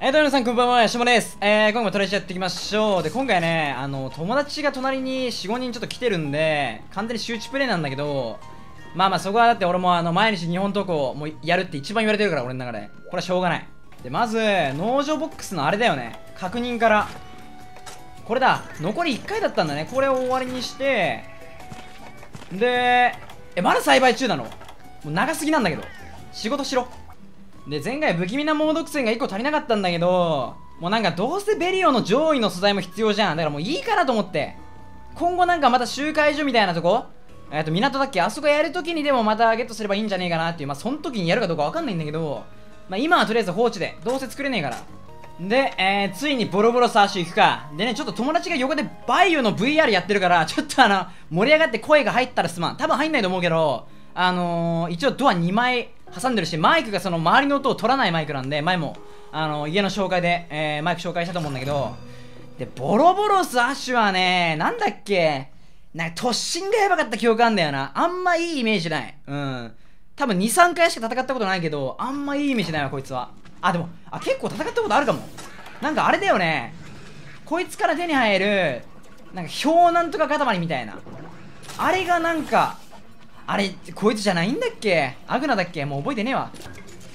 皆さんこんばんは、しもです。今回もトレジャーやっていきましょう。で、今回ね、友達が隣に4、5人ちょっと来てるんで、完全に周知プレイなんだけど、まあそこはだって俺も毎日日本投稿もやるって一番言われてるから、俺の中で。これはしょうがない。で、まず、農場ボックスのあれだよね。確認から。これだ。残り1回だったんだね。これを終わりにして、で、まだ栽培中なの？もう長すぎなんだけど。仕事しろ。で、前回不気味な猛毒戦が1個足りなかったんだけど、もうなんかどうせベリオの上位の素材も必要じゃん。だからもういいかなと思って。今後なんかまた集会所みたいなとこ、港だっけ、あそこやるときにでもまたゲットすればいいんじゃねえかなっていう。まあその時にやるかどうかわかんないんだけど、まあ今はとりあえず放置で。どうせ作れねえから。で、ついにボロボロサーシュ行くか。でね、ちょっと友達が横でバイオの VR やってるから、ちょっと盛り上がって声が入ったらすまん。多分入んないと思うけど、一応ドア2枚挟んでるし、マイクがその周りの音を取らないマイクなんで、前も、家の紹介で、マイク紹介したと思うんだけど、で、ボロボロスアッシュはね、なんだっけ、なんか突進がやばかった記憶あんだよな。あんまいいイメージない。うん。多分2、3回しか戦ったことないけど、あんまいいイメージないわ、こいつは。あ、でも、結構戦ったことあるかも。なんかあれだよね、こいつから手に入る、なんか氷なんとか塊みたいな。あれがなんか、あれ、こいつじゃないんだっけ？アグナだっけ？もう覚えてねえわ。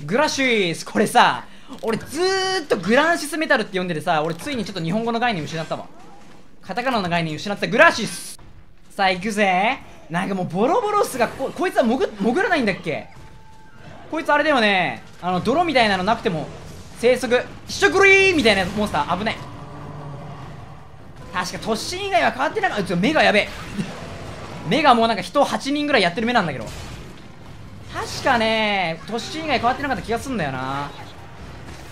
グラシース、これさ、俺ずーっとグランシスメタルって呼んでてさ、俺ついにちょっと日本語の概念失ったわ。カタカナの概念失ったグラシス。さあ行くぜ。なんかもうボロボロスが、こいつは潜らないんだっけ？こいつあれだよね。泥みたいなのなくても、生息、ひしょくりーみたいなモンスター、危ない。確か突進以外は変わってなかった。目がやべえ。目がもうなんか人8人ぐらいやってる目なんだけど、確かね突進以外変わってなかった気がするんだよな。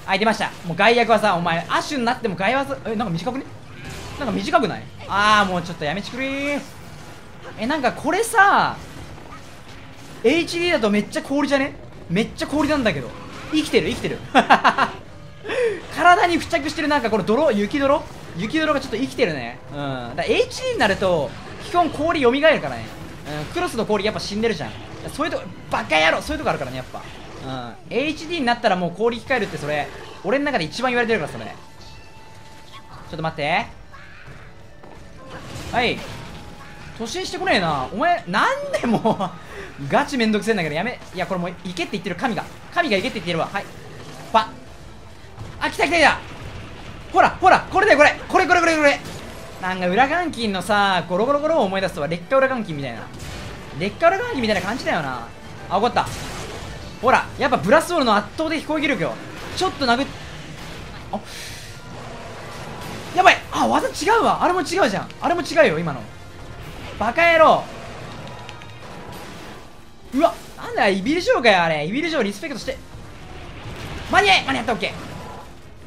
はい、出ました。もう外役はさ、お前アッシュになっても外役はさ、なんか短くね、なんか短くない？ああもうちょっとやめちくりー。なんかこれさ HD だとめっちゃ氷じゃね？めっちゃ氷なんだけど、生きてる体に付着してるなんかこの泥、雪泥がちょっと生きてるね。うん、だ HD になると基本氷蘇るからね、クロスの氷やっぱ死んでるじゃん。そういうとこ、バカ野郎、そういうとこあるからねやっぱ。うん、HD になったらもう氷控えるって、それ俺の中で一番言われてるから。それちょっと待って。はい、突進してこねえなお前。なんでもうガチめんどくせえんだけど、やめ。いやこれもう行けって言ってる、神が行けって言ってるわ。はい、パッ、あ、来た、ほらこれだよ、これ。なんか裏眼筋のさ、ゴロゴロゴロを思い出すとは、劣化裏眼筋みたいな感じだよな。あ、怒った。ほら、やっぱブラスウォールの圧倒的攻撃力よ。ちょっと殴っ、あ、やばい。あ、技違うわ。あれも違うじゃん。あれも違うよ、今の。バカ野郎。うわ、なんだよ、イビルジョーかよ、あれ。イビルジョーリスペクトして。間に合った、オッケー。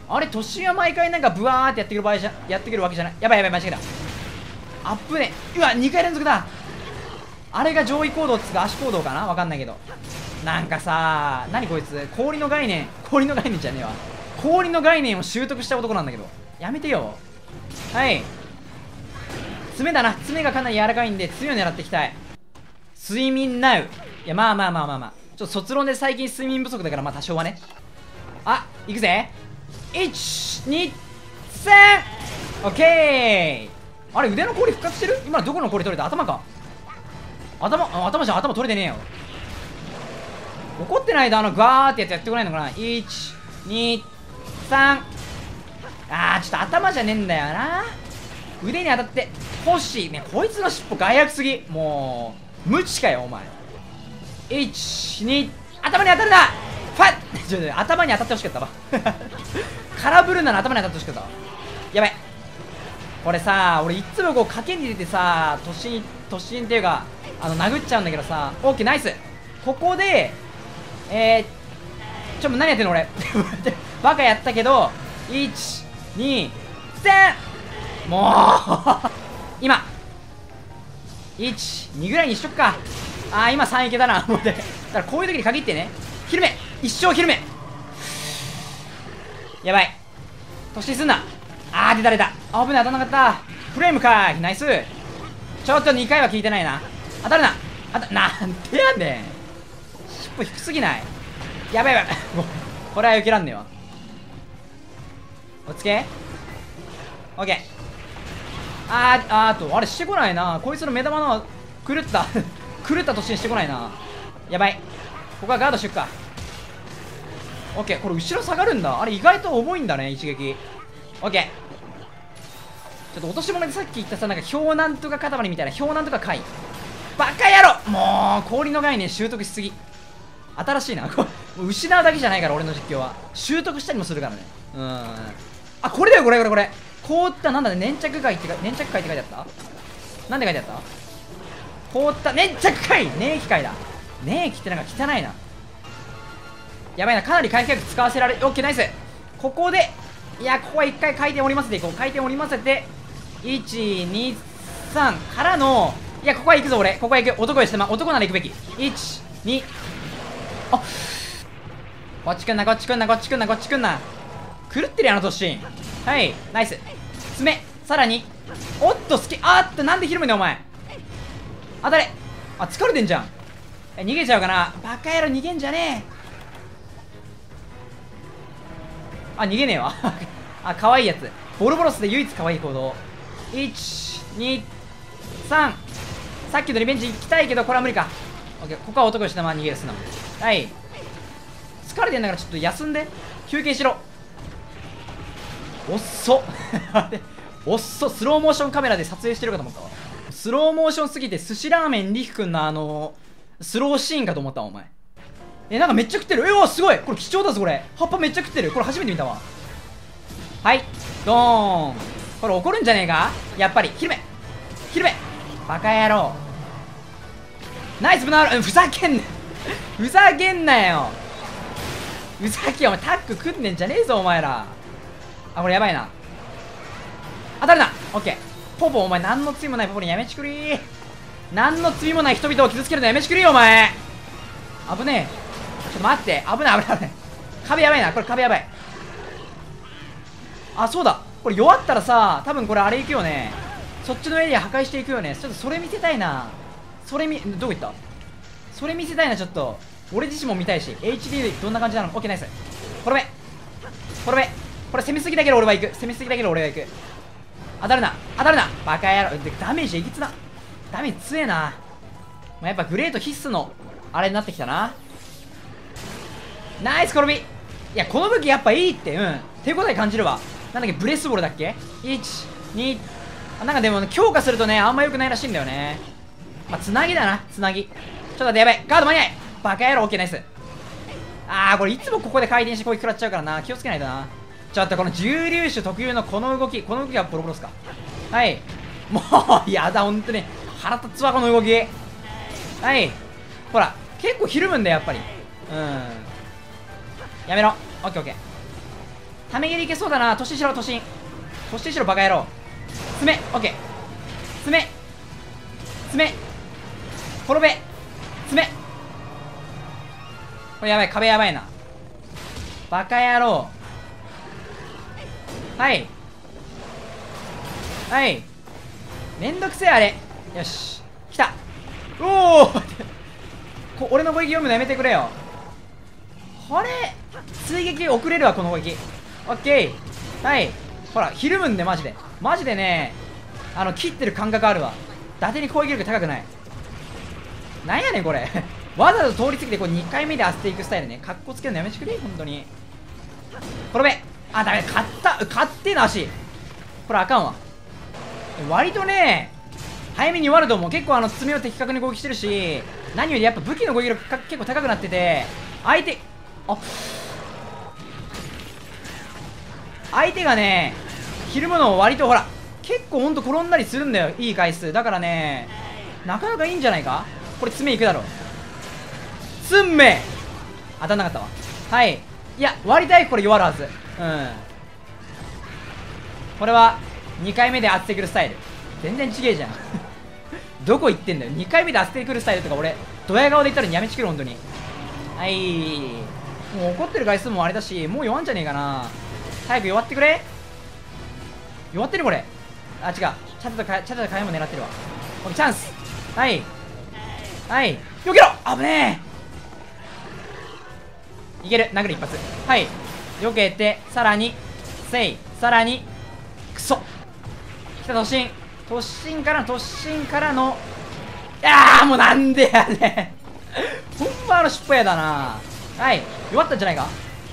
あれ、突進は毎回なんかブワーってやってくるわけじゃない。やばい、間違えた。あっぶね。うわ、2回連続だ。あれが上位行動っつうか足行動かな、わかんないけど。なんかさ、何こいつ、氷の概念じゃねえわ。氷の概念を習得した男なんだけど、やめてよ。はい。爪だな。爪がかなり柔らかいんで、爪を狙っていきたい。睡眠ナウ。いや、まあ。ちょっと卒論で最近睡眠不足だから、まあ多少はね。あ、行くぜ。1、2、3、オッケー。あれ、腕の氷復活してる？今どこの氷取れた？頭か。頭じゃん。頭取れてねえよ。怒ってないでガーってやつやってこないのかな。1、2、3。あー、ちょっと頭じゃねえんだよな。腕に当たってほしいね。こいつの尻尾害悪すぎ。もう無知かよお前。1、2、頭に当たるな。ファッ、ちょっと頭に当たってほしかったわ空振るなら頭に当たってほしかったわ。やばい、これさ、俺いつもこう賭けに出てさ、突進っていうか殴っちゃうんだけどさ。オッケー、ナイス。ここでちょっと何やってんの俺バカやったけど、1、2、3。もう今1、2ぐらいにしとくか。ああ今3いけたな思って。だからこういう時に限ってね、ひるめ、一生ひるめ。やばい、突進すんな。あー、出た。あ、危ない、当たんなかった。フレームかーい、ナイス。ちょっと2回は効いてないな。当たるな。なんてやんねん。尻尾低すぎない？やばい。これは受けらんねえわ。おつけ ?OK。あれしてこないな。こいつの目玉の狂った狂った年にしてこないな。やばい。ここはガードしよっか。 OK。これ後ろ下がるんだ。あれ意外と重いんだね、一撃。 OK。 ちょっと落とし物でさっき言ったさ、なんか氷なんとか塊みたいな、氷なんとか貝。バカ野郎、もう氷の概念習得しすぎ。新しいなこれ。失うだけじゃないから俺の実況は。習得したりもするからね。うん。あ、これだよ、これこれこれ。凍った、なんだね、粘着貝ってか、粘着貝って書いてあった？なんで書いてあった？凍った、粘着貝！粘液貝だ。粘液ってなんか汚いな。やばいな、かなり回復薬使わせられ、オッケーナイス。ここで、いや、ここは一回回転折りませていこう。回転折りませて、1、2、3からの、いや、ここは行くぞ、俺。ここは行く。男よ、下間。男なら行くべき。1、2、あっ。こっち来んな、こっち来んな、こっち来んな、こっち来んな。狂ってるやん、あの突進。はい、ナイス。爪、さらに。おっと、好き。あーっと、なんでひるむね、お前。当たれ。あ、疲れてんじゃん。え、逃げちゃうかな。バカ野郎、逃げんじゃねえ。あ、逃げねえわ。あ、可愛いやつ。ボルボロスで唯一可愛い行動。1、2、3。さっきのリベンジ行きたいけど、これは無理か。オッケー、ここは男吉田は逃げるすな。はい。疲れてんだからちょっと休んで。休憩しろ。おっそ。おっそ。スローモーションカメラで撮影してるかと思ったわ。スローモーションすぎて寿司ラーメンりくくんのスローシーンかと思ったわ、お前。え、なんかめっちゃ食ってる。え、わ、すごい。これ貴重だぞ、これ。葉っぱめっちゃ食ってる。これ初めて見たわ。はい。ドーン。これ怒るんじゃねえかやっぱり。ひるめ。ひるめ。バカ野郎。ナイスブナール。ふざけんなふざけんなよ。ふざけん、お前タック組んでんじゃねえぞお前ら。あ、これやばいな。当たるな。オッケー。ポポお前何の罪もないポポにやめちくりー。何の罪もない人々を傷つけるのやめちくりーお前。危ねえ。ちょっと待って、危ない危ない危ない。壁やばいな、これ壁やばい。あ、そうだ。これ弱ったらさ、多分これあれ行くよね。そっちのエリア破壊していくよね。ちょっとそれ見せたいな。それどこ行った？それ見せたいな、ちょっと。俺自身も見たいし。HD どんな感じなの？ OK、ナイス。転べ。転べ。これ攻めすぎだけど俺は行く。攻めすぎだけど俺は行く。当たるな。当たるな。バカ野郎。ダメージえぎつな。ダメージ強えな。やっぱグレート必須の、あれになってきたな。ナイス転び。いや、この武器やっぱいいって。うん。手応え感じるわ。なんだっけ、ブレスボールだっけ？ 1、2、あ、なんかでも強化するとね、あんま良くないらしいんだよね。まあ、つなぎだな、つなぎ。ちょっと待って、やばい。ガード間に合い。バカ野郎、オッケーナイス。これいつもここで回転して攻撃食らっちゃうからな。気をつけないとな。ちょっとこの重粒子特有のこの動き。この動きはボロボロっすか。はい。もう、やだ、ほんとに。腹立つわ、この動き。はい。ほら、結構ひるむんだよ、やっぱり。やめろ。オッケーオッケー。ため蹴りいけそうだな。突進しろ、突進。突進しろ、バカ野郎。爪、オッケー。爪。爪。転べ爪。これやばい、壁やばいな。バカ野郎。はいはい、めんどくせえあれ。よし、来た。おお俺の攻撃読むのやめてくれよ。これ追撃遅れるわ、この攻撃。オッケー。はい、ほらひるむんで、マジでマジでね。切ってる感覚あるわ。伊達に攻撃力高くない。なんやねんこれ。わざわざ通り過ぎてこう2回目で当てていくスタイルね。かっこつけるのやめてくれ、ほんとに。転べ。あ、ダメ。勝った。勝ってな、足。これあかんわ。割とね、早めにワルドも結構爪を的確に攻撃してるし、何よりやっぱ武器の攻撃力結構高くなってて、相手、相手がね、ひるむのを割とほら、結構ほんと転んだりするんだよ。いい回数。だからね、なかなかいいんじゃないか。これ爪いくだろう。爪当たんなかったわ。はい、いや割りたい、これ弱るはず。これは2回目で当ててくるスタイル全然ちげえじゃん。どこ行ってんだよ。2回目で当ててくるスタイルとか俺ドヤ顔で言ったらやめちくる、ほんとに。はい、もう怒ってる回数もあれだし、もう弱んじゃねえかな。早く弱ってくれ。弱ってるこれ。あ、違う、チャタとかチャタとかも狙ってるわ。オッケー、チャンス。はいはい、避けろ。危ねえ。いける、殴る一発。はい、避けて、さらにせい、さらにクソ来た、突進からのああもうなんでやねんほんま失敗だな。はい、弱ったんじゃないか、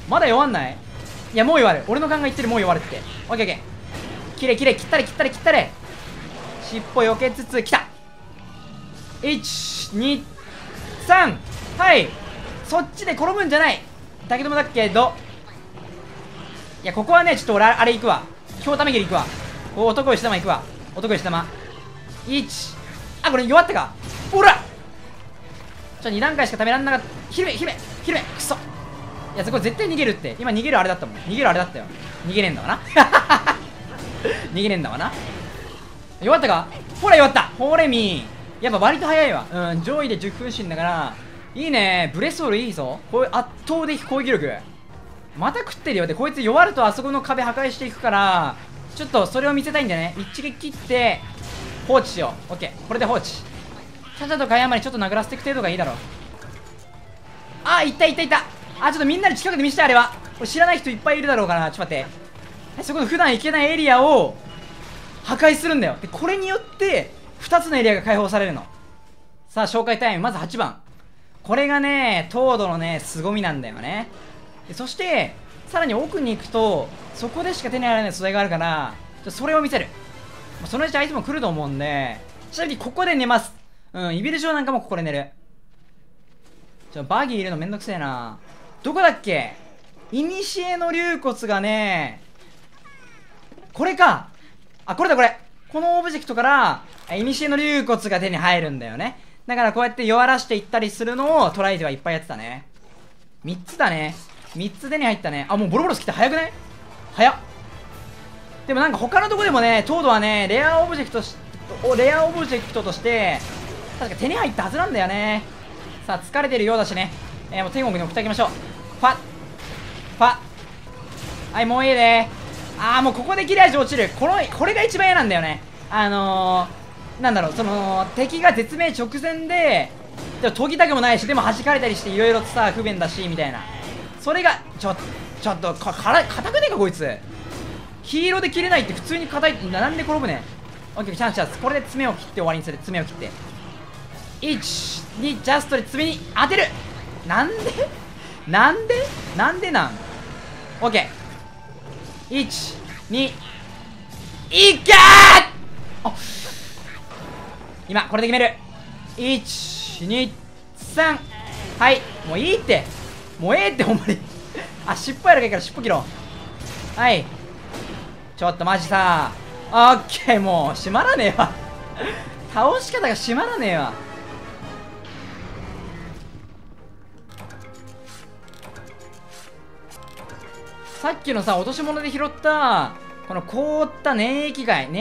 まだ弱んない、いやもう弱る、俺の考え言ってる、もう弱るって。オッケーオッケー、きれいきれい、切ったれ切ったれ切ったれ、尻尾よけつつ来た、123、はい、そっちで転ぶんじゃない竹友だけど、いやここはねちょっと俺あれ行くわ、京ため切り行くわ、お男石玉行くわ、男石玉1、あこれ弱ったか、ほらちょ2段階しかためらんなかった、ひるめくそ、いやそこ絶対逃げるって、今逃げるあれだったもん、逃げるあれだったよ、逃げねえんだわな逃げねえんだわな、弱ったかほら弱った、ほれみー、やっぱ割と早いわ、うん、上位で10分身だからいいね、ブレソールいいぞ、こういう圧倒的攻撃力、また食ってるよって、こいつ弱るとあそこの壁破壊していくから、ちょっとそれを見せたいんだよね、一撃切って放置しよう、オッケー、これで放置、ちゃちゃとかやまにちょっと殴らせていく程度がいいだろう、あいったいったいった、あちょっとみんなに近くで見せて、あれはこれ知らない人いっぱいいるだろうから、ちょっと待って、そこの普段行けないエリアを破壊するんだよ、でこれによって2つのエリアが解放されるのさあ。紹介タイムまず8番、これがね東堂のね凄みなんだよね。そしてさらに奥に行くとそこでしか手に入らない素材があるから、それを見せる、そのうち相手も来ると思うんで、ちなみにここで寝ます。うん、イビル城なんかもここで寝る。ちょバギーいるのめんどくせえな。どこだっけ、いにしえの竜骨がね、これか、あこれだ、これ、このオブジェクトからいにしえの竜骨が手に入るんだよね。だからこうやって弱らしていったりするのをトライではいっぱいやってたね。3つだね、3つ手に入ったね。あもうボロボロ来て早くない、早っ。でもなんか他のとこでもね東堂はねレアオブジェクトとして確か手に入ったはずなんだよね。さあ疲れてるようだしね、もう天国に送ってあげましょう。パッパッ、はいもういいね。ああもうここで切れ味落ちる、これが一番嫌なんだよね。なんだろう、その敵が絶命直前ででも研ぎたくもないし、でも弾かれたりしていろいろとさ不便だしみたいな、それがちょっと硬くねえかこいつ、黄色で切れないって普通に硬いって並んで転ぶね。オッケー、チャンスこれで爪を切って終わりにする、爪を切って12ジャストで爪に当てる、なんでオッケー12いけー、あ今これで決める、123、はいもういいって、もうええってほんまにあ尻尾やらかいから尻尾切ろう。はい、ちょっとマジさ、オッケーもう閉まらねえわ倒し方が閉まらねえわ。さっきのさ落とし物で拾ったこの凍った粘液塊、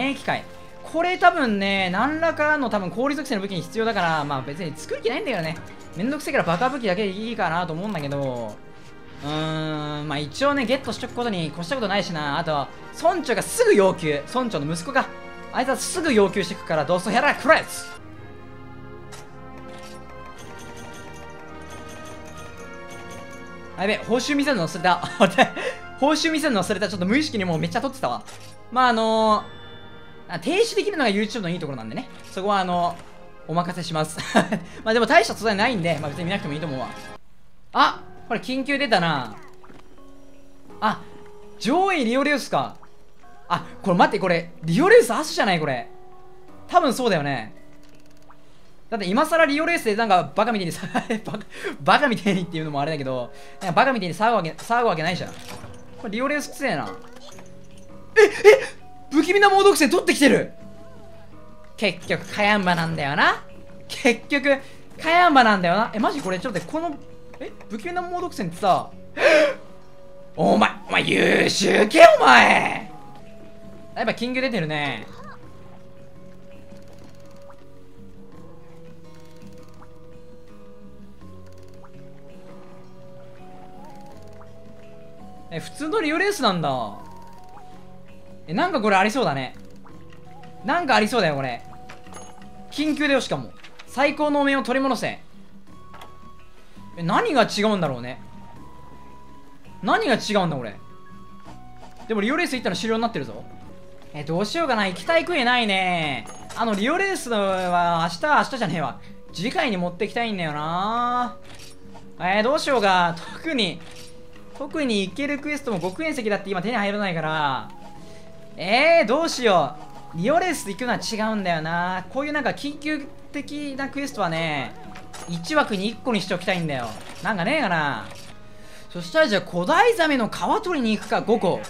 これ多分ね何らかの多分氷属性の武器に必要だから、まあ別に作る気ないんだけどね、めんどくせえからバカ武器だけでいいかなと思うんだけど、まあ一応ねゲットしとくことに越したことないしな。あとは村長がすぐ要求、村長の息子があいつはすぐ要求してくから、どうせやらくれっつ。やべ、報酬見せるの忘れた報酬見せるの忘れた、ちょっと無意識にもうめっちゃ取ってたわ。まあ停止できるのが YouTube のいいところなんでね、そこはお任せしますまあでも大した素材ないんで、まあ、別に見なくてもいいと思うわ。あこれ緊急出たなあ、上位リオレウスか、あこれ待って、これリオレウスアスじゃない、これ多分そうだよね。だって今更リオレウスでなんかバカみたいにバカみたいにっていうのもあれだけど、なんかバカみたいに騒ぐわけないじゃん。これリオレウスくせえな。え不気味な猛毒性取ってきてる。結局カヤンバなんだよな、結局カヤンバなんだよな。えマジこれちょっと待って、この不気味な猛毒戦ってさお前優秀けお前、やっぱ金魚出てるね。え普通のリオレースなんだ。えなんかこれありそうだね、なんかありそうだよこれ。緊急だよ、しかも最高のお面を取り戻せ。何が違うんだろうね、何が違うんだこれ。でもリオレース行ったら終了になってるぞ。どうしようかな。行きたい国ないね。リオレースは明日じゃねえわ。次回に持ってきたいんだよな。どうしようか。特に行けるクエストも極遠石だって今手に入らないから。どうしよう。リオレース行くのは違うんだよな。こういうなんか緊急的なクエストはね、1枠に1個にしておきたいんだよ。なんかねえかな。そしたらじゃあ古代ザメの皮取りに行くか、5個。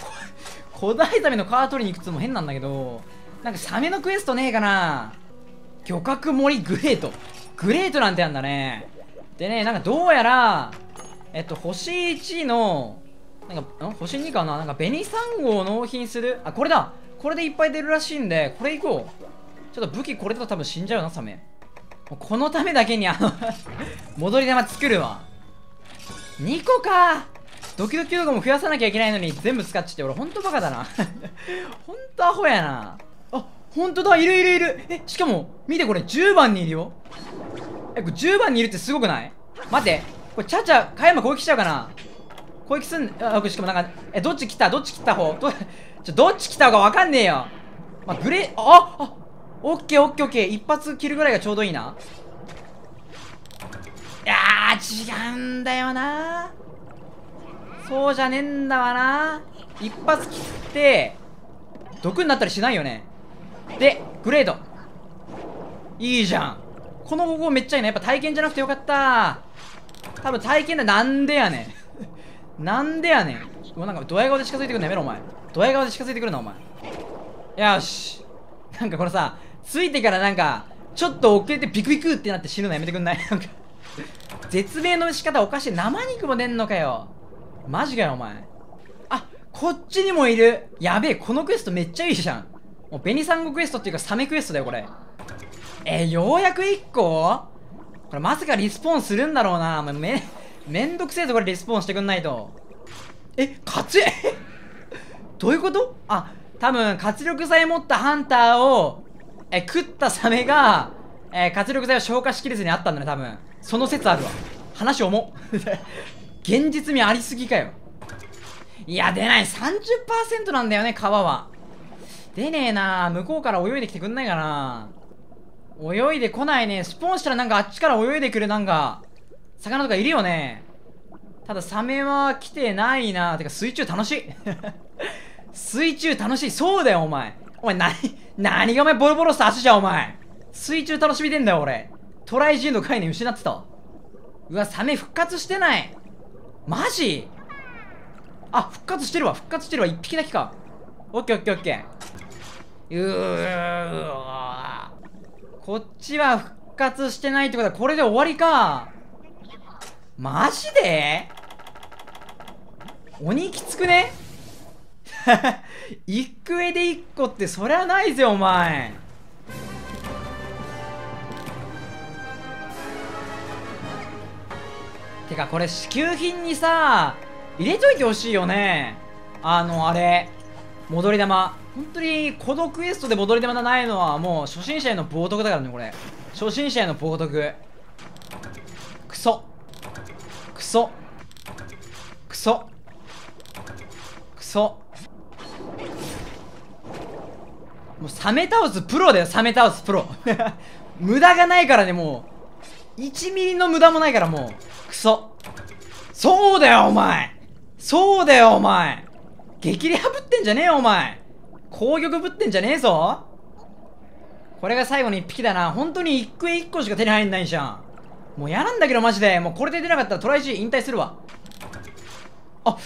古代ザメの皮取りに行くっつうのも変なんだけど、なんかサメのクエストねえかな。漁獲森グレート。グレートなんてやんだね。でね、なんかどうやら、星1の、なんか、星2かな、なんか紅サンゴを納品する。あ、これだ。これでいっぱい出るらしいんで、これ行こう。ちょっと武器これだと多分死んじゃうな、サメ。このためだけに戻り玉作るわ。2個か。ドキドキ動画も増やさなきゃいけないのに全部使っちゃって、俺ほんとバカだな。ほんとアホやな。あ、ほんとだ、いる。しかも、見てこれ10番にいるよ。これ10番にいるってすごくない？待って、これチャチャ、加山攻撃しちゃうかな？攻撃すん、あ、しかもなんか、どっち来た方？どっち来た方かわかんねえよ。まあ、オッケー。一発切るぐらいがちょうどいいな。いやー、違うんだよな。そうじゃねえんだわな。一発切って、毒になったりしないよね。で、グレード。いいじゃん。この方法めっちゃいいな。やっぱ体験じゃなくてよかった。多分体験だ。なんでやねん。なんでやねん。もうなんか、ドヤ顔で近づいてくるのやめろ、お前。ドヤ顔で近づいてくるな、お前。よし。なんかこれさ、ついてからなんか、ちょっと遅れてビクビクってなって死ぬのやめてくんない？なんか、絶命の仕方おかしい。生肉も出んのかよ。マジかよ、お前。あ、こっちにもいる。やべえ、このクエストめっちゃいいじゃん。もう、紅サンゴクエストっていうか、サメクエストだよ、これ。ようやく1個？これまさかリスポーンするんだろうな。めんどくせえぞ、これリスポーンしてくんないと。活力どういうこと？あ、多分、活力剤持ったハンターを、食ったサメが、活力剤を消化しきれずにあったんだね、多分。その説あるわ。話重っ。現実味ありすぎかよ。いや、出ない。30% なんだよね、皮は。出ねえな。向こうから泳いできてくんないかな。泳いでこないね。スポーンしたらなんかあっちから泳いでくるなんか、魚とかいるよね。ただサメは来てないな。てか水中楽しい。水中楽しい。そうだよ、お前。お前何がお前ボロボロした足じゃん、お前。水中楽しみてんだよ、俺。トライ人の概念失ってた。うわ、サメ復活してない。マジ？あ、復活してるわ。一匹だけか。オッケー。こっちは復活してないってことは、これで終わりか。マジで？鬼きつくね？行く上で1個ってそりゃないぜお前。てかこれ支給品にさ入れといてほしいよね。あれ戻り玉。本当にこのクエストで戻り玉がないのはもう初心者への冒涜だからね。これ初心者への冒涜。クソ。もうサメ倒すプロだよ、サメ倒すプロ。無駄がないからね、もう。1ミリの無駄もないから、もう。クソ。そうだよ、お前。激レアぶってんじゃねえよ、お前。攻撃ぶってんじゃねえぞ。これが最後の1匹だな。本当に1個1個しか手に入んないじゃん。もう嫌なんだけど、マジで。もうこれで出なかったらトライ G 引退するわ。あっ。